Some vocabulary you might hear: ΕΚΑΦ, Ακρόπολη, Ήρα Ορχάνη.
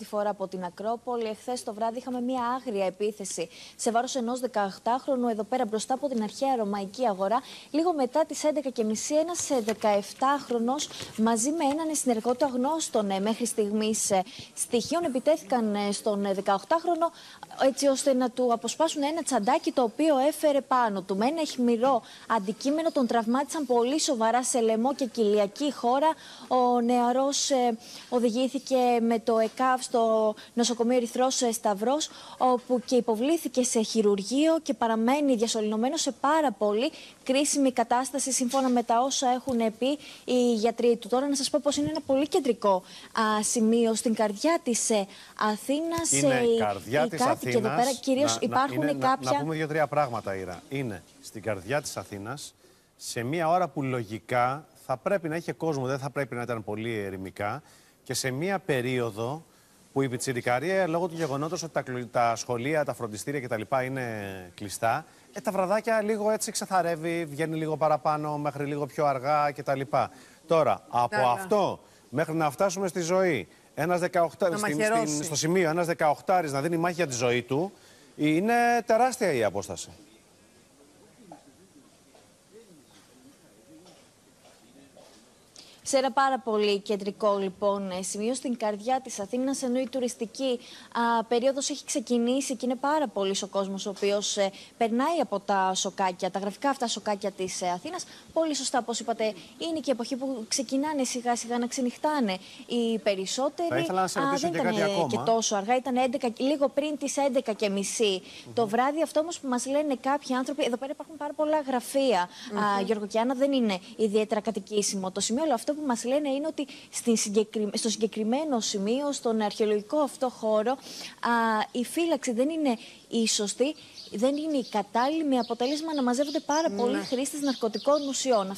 τρίτη φορά από την Ακρόπολη. Εχθές το βράδυ είχαμε μια άγρια επίθεση σε βάρος ενός 18χρονου εδώ πέρα μπροστά από την αρχαία ρωμαϊκή αγορά. Λίγο μετά τις 11:30 ένας 17χρονος μαζί με έναν συνεργό του αγνώστων μέχρι στιγμής στοιχείων επιτέθηκαν στον 18χρονο έτσι ώστε να του αποσπάσουν ένα τσαντάκι το οποίο έφερε πάνω του. Με ένα αιχμηρό αντικείμενο τον τραυμάτισαν πολύ σοβαρά σε λαιμό και κοιλιακή χώρα. Ο νεαρός οδηγήθηκε με το ΕΚΑΦ στο νοσοκομείο Ερυθρός Σταυρός, όπου και υποβλήθηκε σε χειρουργείο και παραμένει διασωληνωμένος σε πάρα πολύ κρίσιμη κατάσταση, σύμφωνα με τα όσα έχουν πει οι γιατροί του. Τώρα να σας πω πως είναι ένα πολύ κεντρικό σημείο στην καρδιά της Αθήνας. Είναι η καρδιά της Αθήνας. Και εδώ πέρα κυρίως υπάρχουν κάποια... Να πούμε δύο-τρία πράγματα, Ήρα. Είναι στην καρδιά της Αθήνας, σε μια ώρα που λογικά θα πρέπει να είχε κόσμο, δεν θα πρέπει να ήταν πολύ ερημικά, και σε μια περίοδο που η πιτσιρικαρία, λόγω του γεγονότος ότι τα σχολεία, τα φροντιστήρια κτλ. Είναι κλειστά, τα βραδάκια λίγο έτσι ξεθαρεύει, βγαίνει λίγο παραπάνω, μέχρι λίγο πιο αργά κτλ. Τώρα, από αυτό μέχρι να φτάσουμε στη ζωή, ένας 18, στο σημείο ένας 18άρης να δίνει μάχη για τη ζωή του, είναι τεράστια η απόσταση. Σε ένα πάρα πολύ κεντρικό λοιπόν σημείο στην καρδιά της Αθήνας, ενώ η τουριστική περίοδος έχει ξεκινήσει και είναι πάρα πολύς ο κόσμος ο οποίος περνάει από τα σοκάκια, τα γραφικά αυτά σοκάκια της Αθήνας. Πολύ σωστά, όπως είπατε, είναι και η εποχή που ξεκινάνε σιγά σιγά να ξενυχτάνε οι περισσότεροι. Θα ήθελα να σε ρωτήσω και κάτι ακόμα. Και τόσο αργά, ήταν 11, λίγο πριν τις 11:30 το βράδυ. Αυτό όμως που μας λένε κάποιοι άνθρωποι, εδώ πέρα υπάρχουν πάρα πολλά γραφεία, Γιώργο και Άννα, δεν είναι ιδιαίτερα κατοικήσιμο το σημείο, αλλά αυτό που μας λένε είναι ότι στο συγκεκριμένο σημείο, στον αρχαιολογικό αυτό χώρο, η φύλαξη δεν είναι η σωστή, δεν είναι η κατάλληλη, με αποτέλεσμα να μαζεύονται πάρα πολλοί χρήστες ναρκωτικών ουσιών.